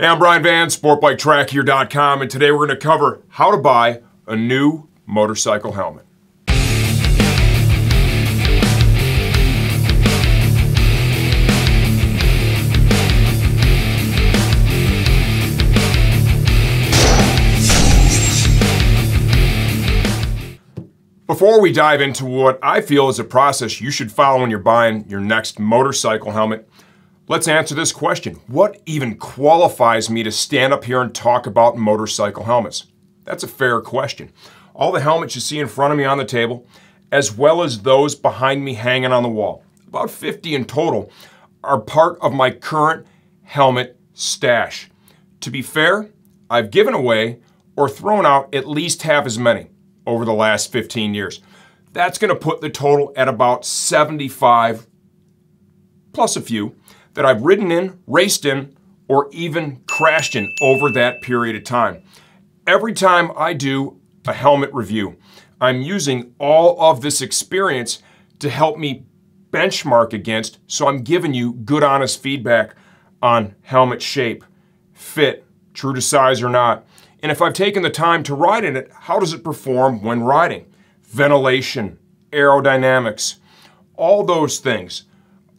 Hey, I'm Brian Van, SportbikeTrackGear.com, and today we're going to cover how to buy a new motorcycle helmet. Before we dive into what I feel is a process you should follow when you're buying your next motorcycle helmet, let's answer this question. What even qualifies me to stand up here and talk about motorcycle helmets? That's a fair question. All the helmets you see in front of me on the table, as well as those behind me hanging on the wall, about 50 in total, are part of my current helmet stash. To be fair, I've given away or thrown out at least half as many over the last 15 years. That's gonna put the total at about 75, plus a few, that I've ridden in, raced in, or even crashed in over that period of time. Every time I do a helmet review, I'm using all of this experience to help me benchmark against, so I'm giving you good, honest feedback on helmet shape, fit, true to size or not. And if I've taken the time to ride in it, how does it perform when riding? Ventilation, aerodynamics, all those things.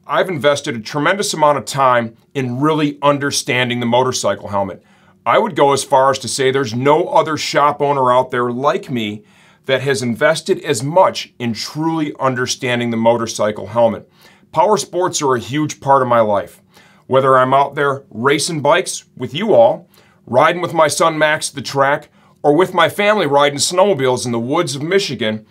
I've invested a tremendous amount of time in really understanding the motorcycle helmet. I would go as far as to say there's no other shop owner out there like me that has invested as much in truly understanding the motorcycle helmet. Power sports are a huge part of my life. Whether I'm out there racing bikes with you all, riding with my son Max at the track, or with my family riding snowmobiles in the woods of Michigan,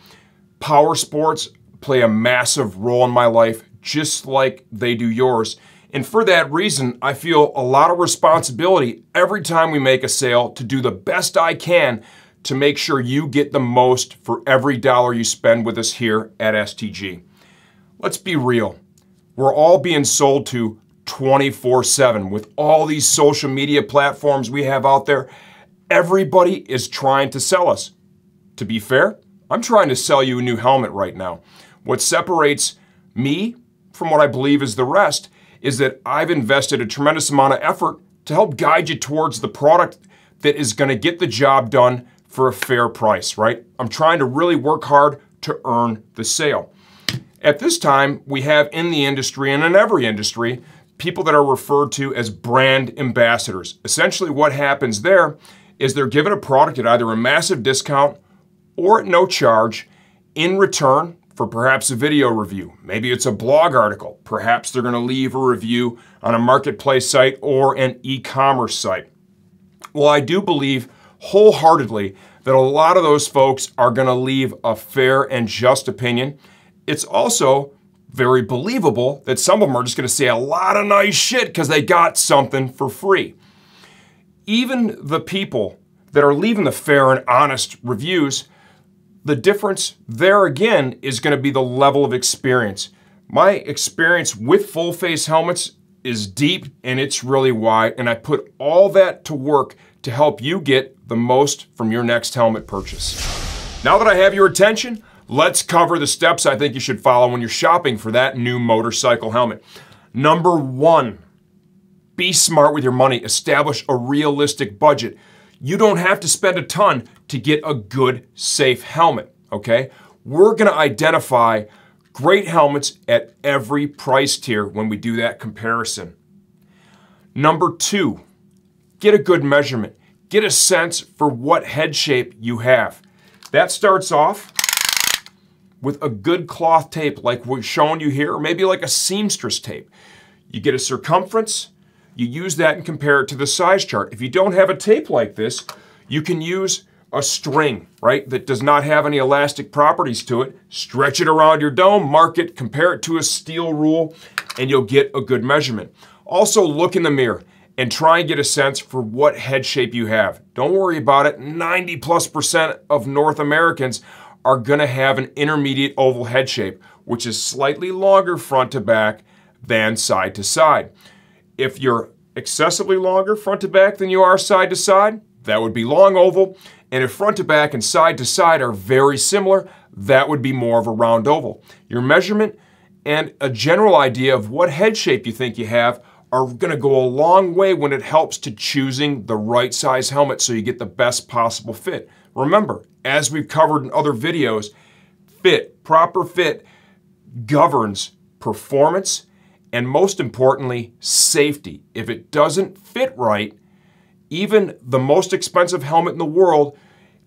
power sports play a massive role in my life, just like they do yours. And for that reason, I feel a lot of responsibility every time we make a sale to do the best I can to make sure you get the most for every dollar you spend with us here at STG. Let's be real. We're all being sold to 24/7 with all these social media platforms we have out there. Everybody is trying to sell us. To be fair, I'm trying to sell you a new helmet right now. What separates me from what I believe is the rest is that I've invested a tremendous amount of effort to help guide you towards the product that is going to get the job done for a fair price, right? I'm trying to really work hard to earn the sale. At this time, we have in the industry and in every industry, people that are referred to as brand ambassadors. Essentially what happens there is they're given a product at either a massive discount or at no charge in return for perhaps a video review. Maybe it's a blog article. Perhaps they're going to leave a review on a marketplace site or an e-commerce site. Well, I do believe wholeheartedly that a lot of those folks are going to leave a fair and just opinion. It's also very believable that some of them are just going to say a lot of nice shit because they got something for free. Even the people that are leaving the fair and honest reviews, the difference there again is going to be the level of experience. My experience with full face helmets is deep and it's really wide, and I put all that to work to help you get the most from your next helmet purchase. Now that I have your attention, let's cover the steps I think you should follow when you're shopping for that new motorcycle helmet. Number one, be smart with your money. Establish a realistic budget. You don't have to spend a ton to get a good, safe helmet, okay? We're gonna identify great helmets at every price tier when we do that comparison. Number two, get a good measurement. Get a sense for what head shape you have. That starts off with a good cloth tape like we've shown you here, or maybe like a seamstress tape. You get a circumference, you use that and compare it to the size chart. If you don't have a tape like this, you can use a string, right, that does not have any elastic properties to it. Stretch it around your dome, mark it, compare it to a steel rule, and you'll get a good measurement. Also, look in the mirror and try and get a sense for what head shape you have. Don't worry about it. 90+% of North Americans are going to have an intermediate oval head shape, which is slightly longer front to back than side to side. If you're excessively longer front to back than you are side to side, that would be long oval. And if front to back and side to side are very similar, that would be more of a round oval. Your measurement and a general idea of what head shape you think you have are going to go a long way when it helps to choosing the right size helmet so you get the best possible fit. Remember, as we've covered in other videos, fit, proper fit, governs performance and, most importantly, safety. If it doesn't fit right, even the most expensive helmet in the world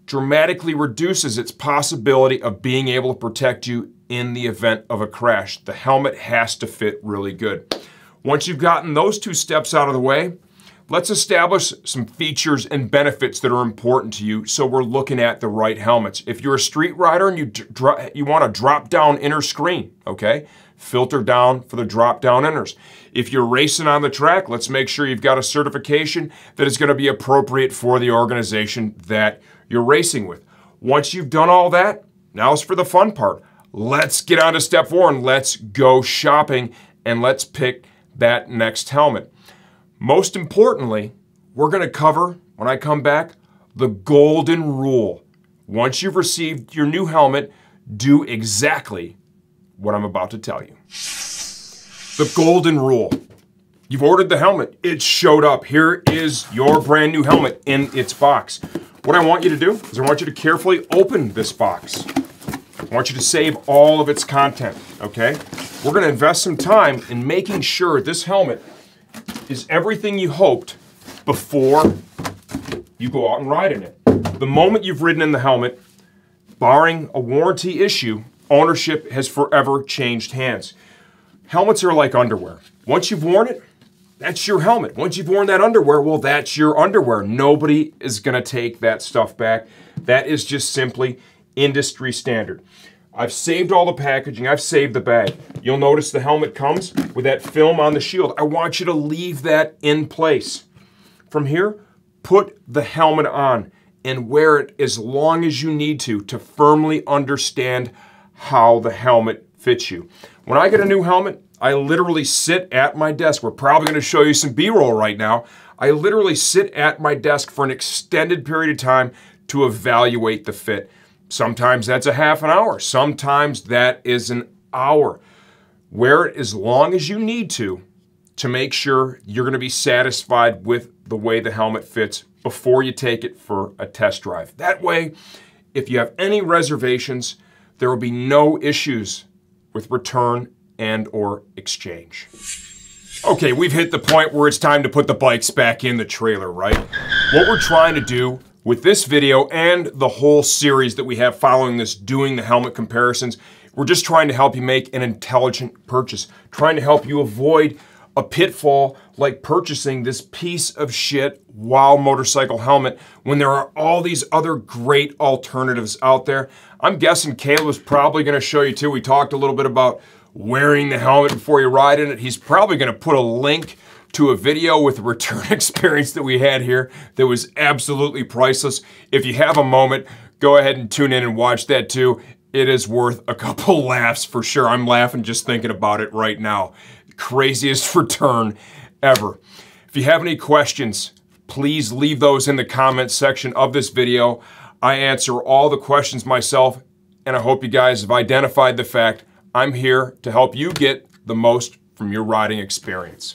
dramatically reduces its possibility of being able to protect you in the event of a crash. The helmet has to fit really good. Once you've gotten those two steps out of the way, let's establish some features and benefits that are important to you so we're looking at the right helmets. If you're a street rider and you want a drop-down inner screen, okay? Filter down for the drop-down inners. If you're racing on the track, let's make sure you've got a certification that is going to be appropriate for the organization that you're racing with. Once you've done all that, now's for the fun part. Let's get on to step 4 and let's go shopping and let's pick that next helmet. Most importantly, we're going to cover, when I come back, the golden rule. Once you've received your new helmet, do exactly what I'm about to tell you. The golden rule. You've ordered the helmet. It showed up. Here is your brand new helmet in its box. What I want you to do is I want you to carefully open this box. I want you to save all of its content, okay? We're going to invest some time in making sure this helmet is everything you hoped before you go out and ride in it. The moment you've ridden in the helmet, barring a warranty issue, ownership has forever changed hands. Helmets are like underwear. Once you've worn it, that's your helmet. Once you've worn that underwear, well, that's your underwear. Nobody is going to take that stuff back. That is just simply industry standard. I've saved all the packaging. I've saved the bag. You'll notice the helmet comes with that film on the shield. I want you to leave that in place. From here, put the helmet on and wear it as long as you need to firmly understand how the helmet fits you. When I get a new helmet, I literally sit at my desk. We're probably going to show you some B-roll right now. I literally sit at my desk for an extended period of time to evaluate the fit. Sometimes that's a half an hour. Sometimes that is an hour. Wear it as long as you need to make sure you're going to be satisfied with the way the helmet fits before you take it for a test drive. That way, if you have any reservations, there will be no issues with return and or exchange. Okay, we've hit the point where it's time to put the bikes back in the trailer, right? What we're trying to do with this video and the whole series that we have following this, doing the helmet comparisons, we're just trying to help you make an intelligent purchase, trying to help you avoid a pitfall like purchasing this piece of shit WOW motorcycle helmet when there are all these other great alternatives out there. I'm guessing Caleb is probably going to show you too. We talked a little bit about wearing the helmet before you ride in it. He's probably going to put a link to a video with a return experience that we had here that was absolutely priceless. If you have a moment, go ahead and tune in and watch that too. It is worth a couple laughs for sure. I'm laughing just thinking about it right now. Craziest return ever. If you have any questions, please leave those in the comments section of this video. I answer all the questions myself, and I hope you guys have identified the fact I'm here to help you get the most from your riding experience.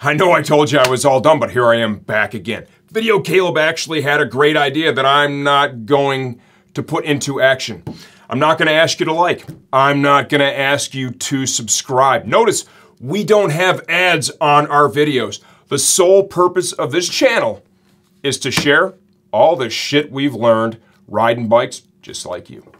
I know I told you I was all done, but here I am back again. Video Caleb actually had a great idea that I'm not going to put into action. I'm not going to ask you to like. I'm not going to ask you to subscribe. Notice we don't have ads on our videos. The sole purpose of this channel is to share all the shit we've learned riding bikes just like you.